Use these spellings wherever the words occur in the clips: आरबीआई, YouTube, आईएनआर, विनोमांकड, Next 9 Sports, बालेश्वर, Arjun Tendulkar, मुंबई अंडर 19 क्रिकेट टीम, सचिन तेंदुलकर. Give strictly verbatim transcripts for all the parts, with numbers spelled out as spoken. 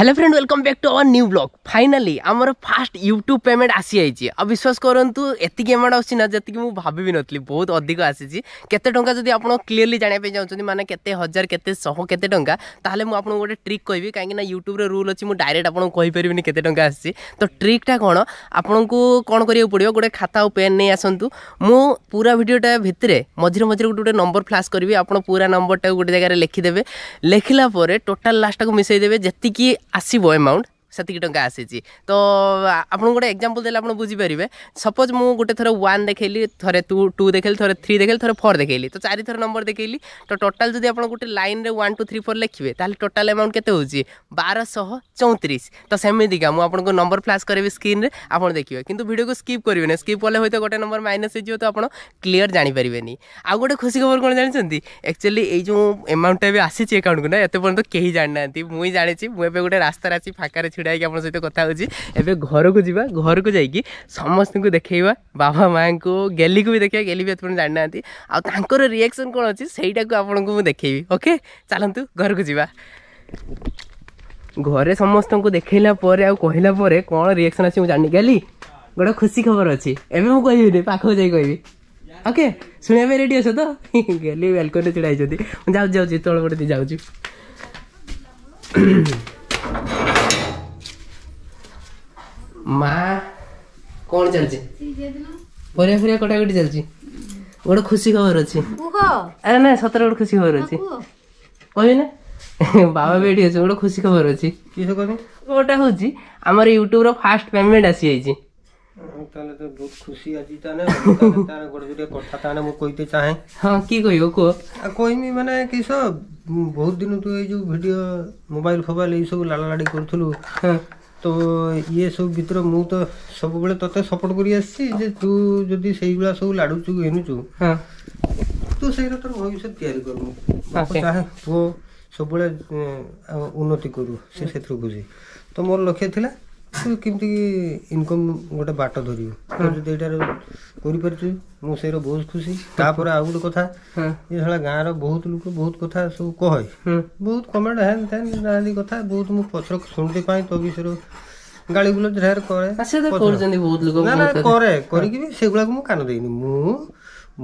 Hello friend welcome back to our new blog. Finally आमर fast YouTube payment आसी जाइए। आ विश्वास करूँ एतिक एमाउंट आसी ना जैसे मुझे भावी भी नी बहुत अधिक आसी केते टंका जदि आप क्लीयरली जानापी चाहते माने केते हजार केते सौ केते टंका ताहले मु आपन गोटे ट्रिक कहबी काहेकि यूट्यूब रे रूल अच्छी मुझे डायरेक्ट आपको कहि परबिनी केते टंका आसी। तो ट्रिकटा कौन आपन को कौन करियो पड़ियो गोटे खाता और पेन नहीं आसंतु मु पूरा वीडियोटा भितरे मझिरे मझिरे गोटे गोटे नंबर फ्लैश करबी। आपन पूरा नंबरटा गोटे जगह लिखिदेवे, लिखला पर टोटल लास्ट को मिसई देवे जेतिकी आसो एमाउंट सेक टाँचा आसी। तो आप गोटे एग्जाम्पल देने आज बुझीपारे। सपोज मु गोटे थर वन देखली, थे टू टू देखली, थे थ्री देखली, थे फोर देखली, तो चार थर नंबर देखली। तो टोटाल जब आप गोटे लाइन में वन टू थ्री फोर लिखे ताल टोटाल एमाउंट के बारह सौ चौंतीस। तो सेमतिका मुझे नंबर फ्लैश करेंगे स्क्रीन में आप देखिए, कितु वीडियो को स्किप करेंगे। स्किप कले हूँ तो गोटे नंबर माइनस हो तो आप क्लीयर जापरें। आउ गोटे खुशी खबर कौन जानते एक्चुअली यो एमाउंटा भी आसी एकाउंट को ना एत पर्यटन कहीं जानी ना मुझे जानी। मुझे गोटे रास्तार आसी फाकर छुड़ा हो सहित कथा होबे घर को जीवा, घर को जाइए समस्त को देखा बाबा माँ को गेली को भी देखा। गेली भी एपन जाना आर रिएक्शन कौन अच्छी सहीटा को आपको देखी। ओके चलतु घर को जीवा। घरे समस्त को देखला कहला कौन रिएक्शन अच्छी जानी। गेली गोटे खुशी खबर अच्छी एवं मुझे कहबी पाखक जाइए कहबी। ओके शुणापी रेडी अस तो गेली वेलकम छुड़ा जा तौल पड़े जा माँ कौन चलती परिया फिर कटाकटी चलती गोटे खुशी खबर अच्छी। अरे ना सतरे गोटे खुशी खबर अच्छी कह ना बाबा भी ये गोटे खुशी खबर अच्छी गोटा हूँ आमर यूट्यूब रो फास्ट पेमेंट आसी जाइए। बहुत खुशी अच्छी गोटे कथा मुझे कहते चाहे। हाँ कि कह कहमी मैंने कि सब बहुत दिन तू ये वीडियो मोबाइल फोबाइल ये सब लाला लाड़ी करूँ तो ये सब भर मु तो सब बेले ते सपोर्ट कर तू जदि से सब लाडुचु घिनुचु तू से तोर भविष्य तैयारी करू चाहे तू सब उन्नति करू से खुशी। तो मोर लक्ष्य था तू केमती इनकम गोटे बाट धरू जो करपरि मु सही बहुत खुशी। तापर आ गोटे कथा ये सारा गाँव रो बहुत लोग बहुत कथा सब कहे बहुत कमेंट हेन तेन आदि कथा बहुत मु पछर सुनते पाए तो भी सर गाली गुल ढेर करे बहुत लोग करे करी से मु कान देनी मु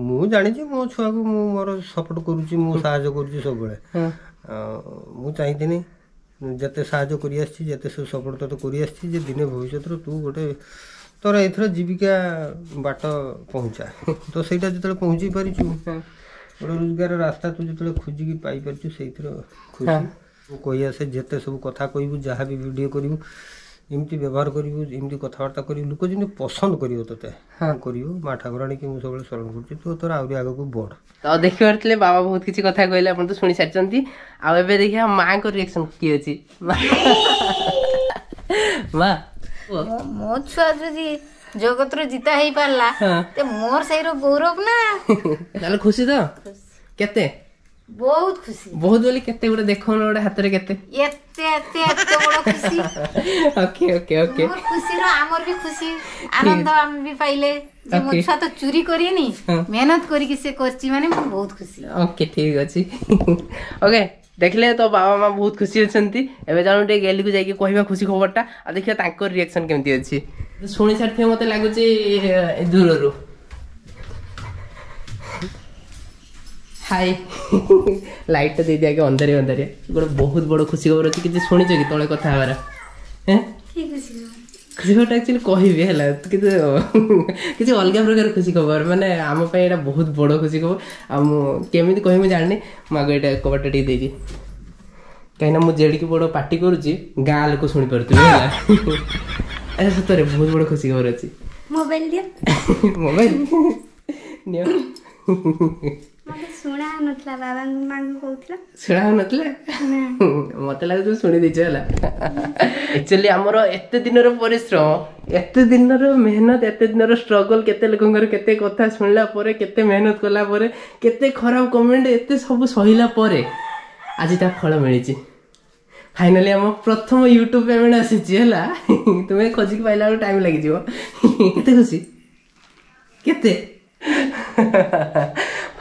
मु जानी मो छुआ को मु मोर सपोर्ट करूची मु सहाय करूची सब बेले मु चाहिदिनी जिते साहय कर जिते सब सपोर्ट तो कर दिने भविष्य तू गोटे तोर एथर जीविका बाट पहुँचा। तो सहीटा जो पहुँची पार्छ गोटे रोजगार रास्ता तू जो खोजिक पाई पार्छ से खुशी। मु कही आसे जिते सब कथा कहू जहाँ भी वीडियो करूँ इमती व्यवहार करूँ इमती कथबार्ता करूँ लोक जमी पसंद करो ते करू माँ ठाकुराणी की सब स्मरण करुँच तो तोर आहरी आगे बढ़। तो देखिए बाबा बहुत किसी कथा कहले आप तो शुणी सारी आए देखिए माँ को रिएक्शन किए अच्छी माँ मो छुआ जी जगत रु जीता हो पारा मोर सही गौरव ना खुशी। तो केते बहुत खुशी बहुत बोली केते गुडा देखौन गुडा हातरे केते एते एते एते बडो खुशी। ओके ओके ओके मोर खुशी रो हमर भी खुशी आनंद हम भी पाइले जे मोर छा तो चोरी करिनी मेहनत करी कि से करची माने बहुत खुशी। ओके ठीक अछि। ओके देखले तो बाबा मां बहुत खुशी अछंती। एबे जानू टे गेली को जाय के कहबा खुशी खबरटा आ देखिया तांकर रिएक्शन केमती अछि सुनि सारथे मते लागो जे दूर रो हाय लाइट तो दे दिया के अंदर ही अंदर गोटे बहुत बड़ खुशी खबर अच्छी किसी शुणी कि तले कथा हमारा खुशी खबर एक्चुअली कहला कि किसी अलग प्रकार खुशी खबर माने आमपाई एटा बहुत बड़ खुशी खबर आमि कह जानी माँ को कबाटा टे दे कहीं मुझे जेड़ी बड़ पार्टी करुच्ची गाँ लोक शुणी पारे सतरे बहुत बड़ खुशी खबर अच्छी मोबाइल दिया मोबाइल सुना नथला बाबा मांग कहथला सुना नथला मते लागो सुनी दिजे हला। एक्चुअली हमरो एते दिनर परिश्रम एते दिनर मेहनत एते दिनर स्ट्रगल केते लोकंगर केते कथा सुनला परे केते मेहनत करला परे केते खराब कमेंट एते सब सहिला परे आज ता फल मिलिछि। फाइनली हम प्रथम YouTube पेमेंट आसीछि हला तुमे खोजिक पाइला टाइम लागि जीव केते खुशी केते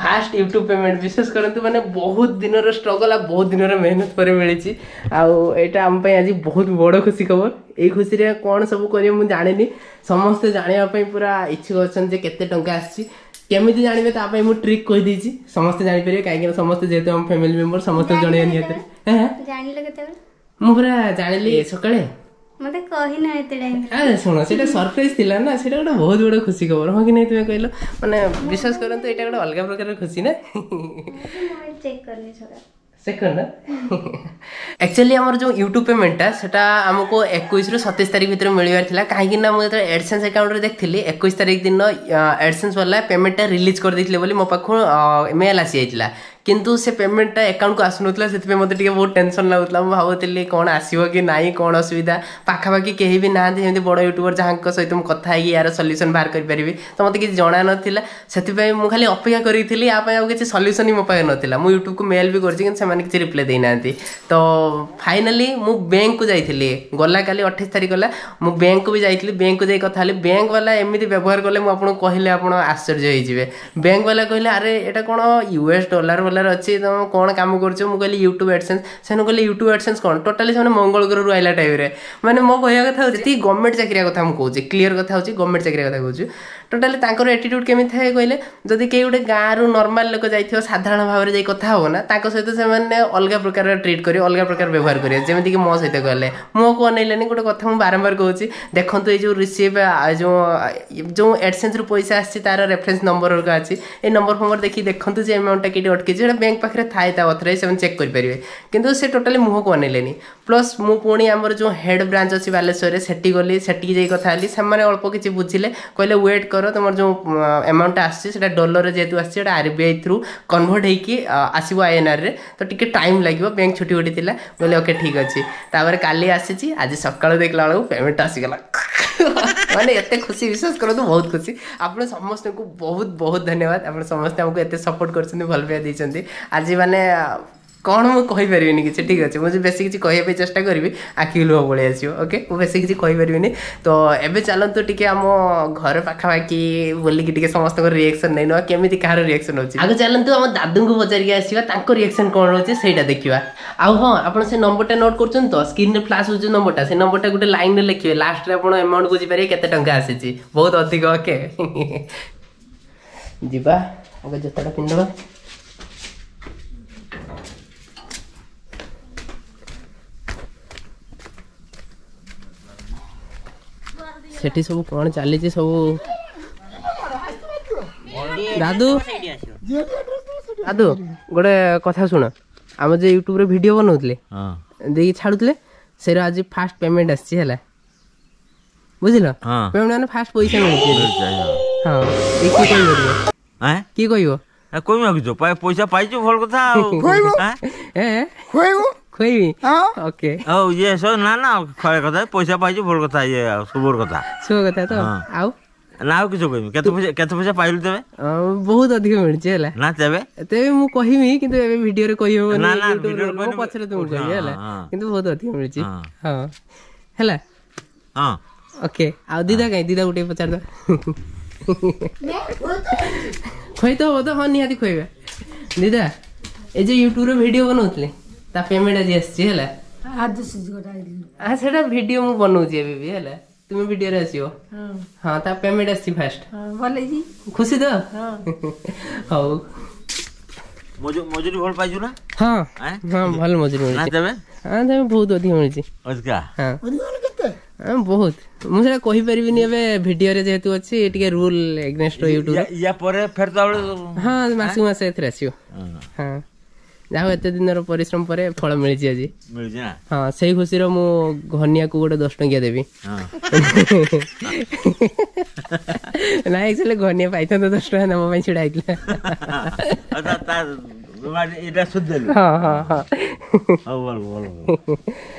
फास्ट यूट्यूब पेमेंट विशेष करते मैंने बहुत दिन स्ट्रगल आ बहुत दिन मेहनत पर मिली आम आज बहुत बड़ खुशी खबर ये खुशी में कौन सब करें मुझे जानी समस्ते जानापी पूरा इच्छुक अच्छे केते टंका आसी केमी जानवे ताप ट्रिक कही देती समस्ते जापर कहीं समस्ते जेहतु हम फैमिली मेम्बर समस्त जन मुझा जानी सकाले मते कहि ना एते टाइम अरे सुनो सेटा सरप्राइज थिला ना सेटा गोटे बहुत बड़ खुशी खबर हो कि नहीं तुमे कहलो माने विश्वास करन तो एटा गोटे अलग प्रकार खुशी ना मोबाइल चेक करनी सका सेकंड एक्चुअली हमर जो YouTube पेमेंटा सेटा हमको इक्कीस रो सत्ताईस तारिख भितर मिलिबार थिला काहे कि ना मु जते एडसेंस अकाउंट रे देखथिली इक्कीस तारिख दिन एडसेंस वाला पेमेंट रिलीज कर दैथिले बोली मो पाखो मेल आसी आइतिला किंतु से पेमेंटा अकाउंट को आसनुतला से मत बहुत टेंशन लगुला मुझे भावुली कौन आसो कि ना कौन असुविधा पाखापाखि कहीं भी ना जमी बड़ यूट्यूबर जहाँ सहित मुझे कथ यार सल्यूसन बाहर करें तो मत कि जाना नाला से मुझे खाली अपेक्षा करी आप किसी सल्यूसन ही मो पाखे नाला मुझे यूट्यूब को मेल भी कर रिप्लाई देना तो फाइनाली मुझ बैंक को जाइली गला काली अठाईस तारीख गला मुझे बैंक को भी जाइली बैंक को जा कथ बैंक वाला एमती व्यवहार कले मुझे कहले आप आश्चर्य होते बैंक वाला कहले अरे एटा कौन यूएस डॉलर अच्छे तुम कौन काम कर यूट्यूब एडसेंस से कहले यूट्यूब एडसेंस कौन टोटाली से मंगल ग्रह आइला टाइम में मैंने मो कह कथा जी गवर्नमेंट चाकरिया कथा कहे क्लीयर कथा गवर्नमेंट चाकरिया कथा कहूँ टोटाली तर एटीट्यूड केमी था कहले जब कई गोटे गाँव नॉर्मल लोक जाइए साधारण भाव में जाइए कथ होना सहित से अलग प्रकार ट्रीट करेंगे अलग प्रकार व्यवहार करेंगे जमीक मो सहित कहले मो को अनैलानी गोटे कथ मुझे बारंबार कहूँ देखते ये जो रिसीव जो जो एडसेंस रु पैसा आसी तार रेफरेंस नंबर का अच्छी ये नंबर फंबर देखिए देखते जो अमाउंटा कि अटकी बैंक पाखे थाए अथराइज से चेक करेंगे कितु से टोटाली मुह को अनैले प्लस मु पुणी आमर जो हेड ब्रांच अच्छी बालेश्वर से गली से कथा हली से अल्प किसी बुझे कहले वेट कर तुम जो अमाउंट आसा डॉलर जेहतु आसा आरबीआई थ्रू कन्वर्ट होगी आसो आईएनआर रे तो टे टाइम लगे बैंक छुट्टी उठी था बोले ओके ठीक अच्छे तापर काली आसी आज सकाल देखला बेलू पेमेंट आसीगला मैंने एत खुशी विश्वास करूँ बहुत खुशी आप समस्त को बहुत बहुत धन्यवाद आप समस्त हमको एत सपोर्ट कर भल पाया दे आज मैंने कौन मुझे किसी ठीक अच्छे मुझे बेस किसी कहवाई चेस्टा करी आखि लुह पलि आस ओके बेस किसी कहीपरि तो एवं चलतु टी आम घर पाखापाखि बोलिकी समस्त रिएक्शन नहीं ना केमी कहार रिएक्शन हो आगे चलतु आम दादू को पचारिक आसा रिएक्शन कौन रोचे से देखा आउ हाँ आप नंबरटा नोट कर तो स्क्रीन फ्लाश हो नंबरटा से नंबरटा गोटे लाइन में लिखे लास्ट में आज अमाउंट को जीपर केत टंका आसी बहुत अधिक ओके जीवा आगे जोताटा पिंधवा सेठी सब कौन चली सब दादू दादू गोटे कथा शुण आम जो यूट्यूब रे वीडियो बनाऊले देखिए छाड़ूले से आज फास्ट पेमेंट आसी है बुझल पेमेंट मैंने फास्ट पैसा हाँ किए कह पैसा पाई भल कथा खोई ओके ओ ये सो ना ना खरे कथा पैसा पाइजो भोल कथा ये सुबोर कथा सो कथा तो आउ नाउ किछो कहिम केते पैसा केते पैसा पाइलु तबे बहुत अधिक मिलचे हला ना तबे तबे मु कहिमी किंतु एबे वीडियो रे कहि हो ना ना वीडियो रे पछरे तुम कहि हला किंतु बहुत अधिक मिलचे हां हला हां ओके आ दीदा कहि दीदा उठे पछाड़ दो खोई तो तो हां निहाती खोइबे दीदा ए जे YouTube रे वीडियो बनाउतले ता पेमेंट आज आसी हला आज सुज गोटा आ सेटा वीडियो मु बनउ जे बेबी हला तुमे वीडियो रे आसीओ हां हां ता पेमेंट आसी फास्ट हां बोले जी खुशी तो हां हो मजो मजूरी भल पाइजु ना हां हां भल मजूरी ना तबे हां तबे बहुत अधिक होई छी ओजका हां ओजका केते हां बहुत मु सेटा कहि परबी नि एबे वीडियो रे जेतु अछि एटिके रूल एग्नेस्ट यूट्यूब या परे फेर ता हां मासु मासे एथरा आसीओ हां जाओ एत दिन परिश्रम पर फल मिली आज मिली हाँ से खुशी मु घनिया को गोटे दस टंकिया देवी ना एक्चुअली घनिया पाई था दस टाइम नाम छुड़ा हाँ हाँ हाँ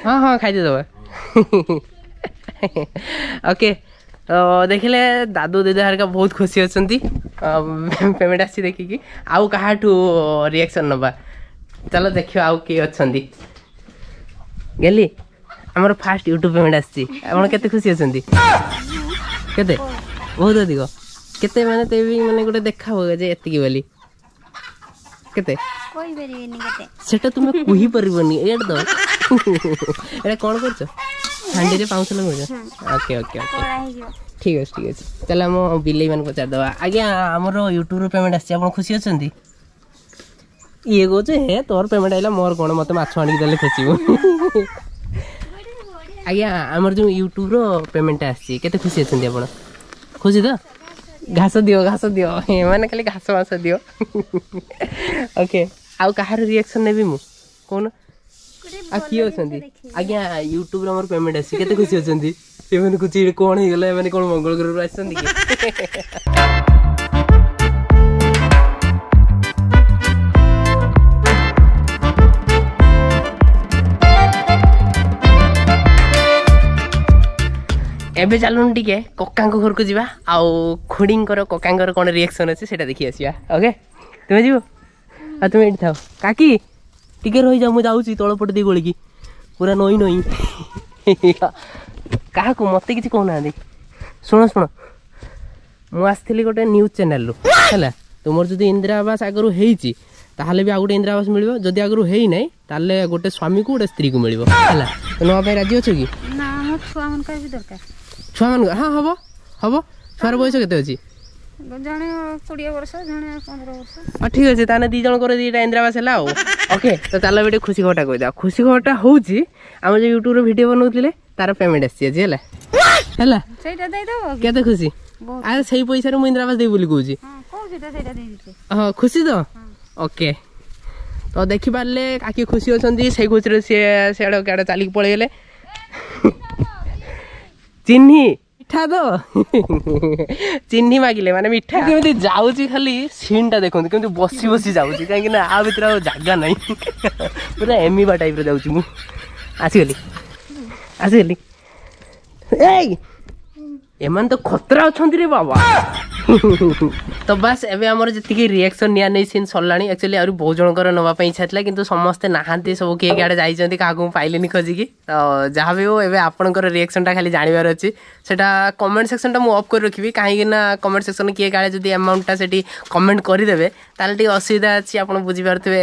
हाँ हाँ खाई दबा ओके तो देखिले दादू दीदा हरका बहुत खुशी अच्छा पेमेंट आसी देखिकी आउ कहा रिएक्शन नवा चलो देखियो आउ के अच्छा गेली आमर फास्ट यूट्यूब पेमेंट आसी आप केते खुशी अच्छा केते बहुत अधिक केते माने ते भी माने गोटे देखा होगा जे एतिकी वाली केते कोई परिवेनी केते सेटा तुमे कोही परिवेनी एड द एरा कोन करछ हांडी रे पाउसला हो जा ओके ओके ओके ठीक है ठीक है चल हम बिलई मान पचार दवा आगे हमरो YouTube रो पेमेंट आसी आपण खुशी अछंती ये गो जे हे तोर पेमेंट आइला मोर कोन मते माछ आणी देले खुशीबो आगे हमर जो YouTube रो पेमेंट आसी केते खुशी अछंती आपण खुशी त घास दियो घास दियो हे माने खाली घास वास दियो ओके आउ कहार रिएक्शन नेबी मु कोन आ की होसंदी आज्ञा YouTube रे हमर पेमेंट आसी केते खुशी होसंदी से माने कुछ कोन हे गेले माने कोन मंगल ग्रह रे आसंदी के एबे चलून टिके कक्का को घर को जीवा आ खोडिंग कर कक्का कर कोन रिएक्शन अछि सेटा देखि आसिया ओके तुमे जीवो आ तुमे इठ थाओ काकी टिके रहि जा मु जाउची तळपट दे गोळकी पूरा नई नई काहा को मते किछ कोना दे सुनो सुनो मु आस्थिली गोटे न्यूज़ चैनल लो हला तुमर जदी इंदिरा आवास आगरु हेइची ताहाले भी आगुटे इंदिरा आवास मिलबो जदी आगरु हेइ नै ताले गोटे स्वामी को गोटे स्त्री को मिलबो हला न भाई राजी अछो की ना छुआ मन का भी दरकार छुआ मन हां हबो हबो छुआर बयस केते अछि जाने बीस वर्ष जाने पंद्रह वर्ष आ ठीक अछि ताने दी जण करे दीटा इंदिरावास हला ओके तो चलो बेटे खुशी खबरटा कहि दा खुशी खबरटा होउछि हम जे YouTube रे वीडियो बनौतिले तार पेमेंट आछि जे हला हला सेटा दे दो केते खुशी आ सही पैसा रे मु इंदिरावास दे बोली कहउछि हां कहउछि त सेटा दे दिते हां खुशी तो ओके तो देखि पाले काकी खुशी होछंदी सही खुशी रे से सेडो काडो चाली पळे गेले चिन्नी मिठा दो चिन्नी मागिले माने मिठा केमती जाउची खाली सीन टा देखो केमती बसी बसी जाउची काहे ना आ भीतर जागा नाही पूरा एमीबा टाइप रे जाउची मु आसी गेली आसी गेली ए एमन तो खतरा अछंती रे बाबा तो बस एबे हमर जतिके रिएक्शन निया नै सीन सल्लाणी एक्चुअली आरो बहुत जण कर नवा पई इच्छा थला किंतु समस्त नाहांती सब के गाडे जाई जंती कागु पाइले नि खोजी की तो जहाबेओ एबे आपन कर रिएक्शन टा खाली जानिबार अछि सेटा कमेंट सेक्शन टा मु ऑफ कर रखिबी काहे कि ना कमेंट सेक्शन के गाडे जदी अमाउंट टा सेठी कमेंट करि देबे ताले टी असुविधा अछि आपन बुझि परथबे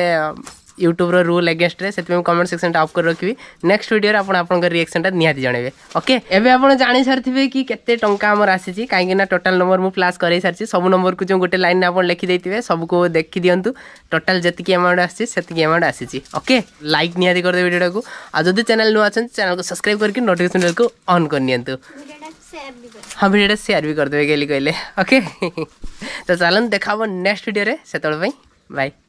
YouTube रो रूल अगेंस्ट रे सेतमे कमेंट सेक्शन टा ऑफ कर रखिबी नेक्स्ट वीडियो रे आपण आपण का रिएक्शन टा नियाती जणेबे ओके एबे आपण जानि सरथिबे कि केते टंका हमर आसी छी काहे कि ना टोटल नंबर मु प्लस करै सरछि सब नंबर को जो गोटे लाइन ना आपण लिखि दैतिबे सब को देखि दियंतु टोटल जति की अमाउंट आसी सेति की अमाउंट आसी छी ओके लाइक नियाती कर दे वीडियो को आ जदि चैनल नु आछन चैनल को सब्सक्राइब करके नोटिफिकेशन बेल को ऑन कर नियंतु हां वीडियो रे शेयर भी कर देबे गेली कहले ओके तो चलन देखाबो नेक्स्ट वीडियो रे सेतल भाई बाय।